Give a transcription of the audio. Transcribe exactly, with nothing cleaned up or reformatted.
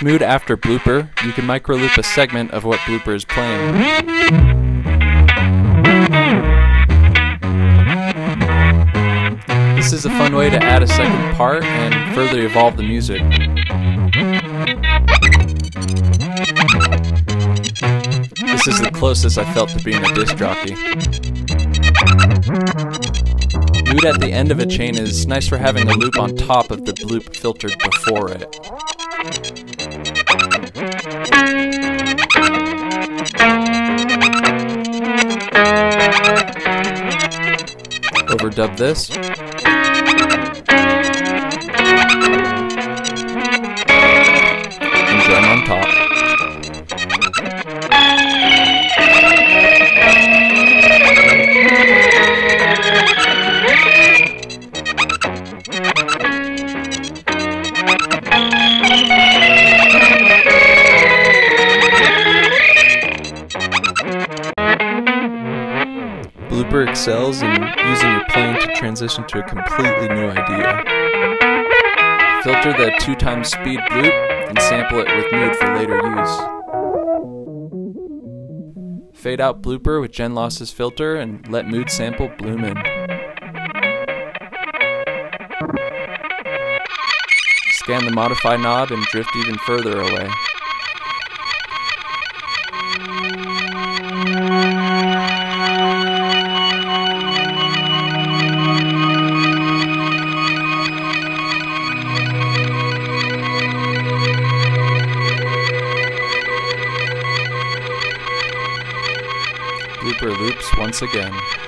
With Mood after Blooper, you can microloop a segment of what Blooper is playing. This is a fun way to add a second part and further evolve the music. This is the closest I felt to being a disc jockey. Mood at the end of a chain is nice for having a loop on top of the loop filtered before it. Overdub this. Blooper excels in using your playing to transition to a completely new idea. Filter the two times speed bloop and sample it with Mood for later use. Fade out Blooper with Gen Losses filter and let Mood sample bloom in. Scan the modify knob and drift even further away. Looper loops once again.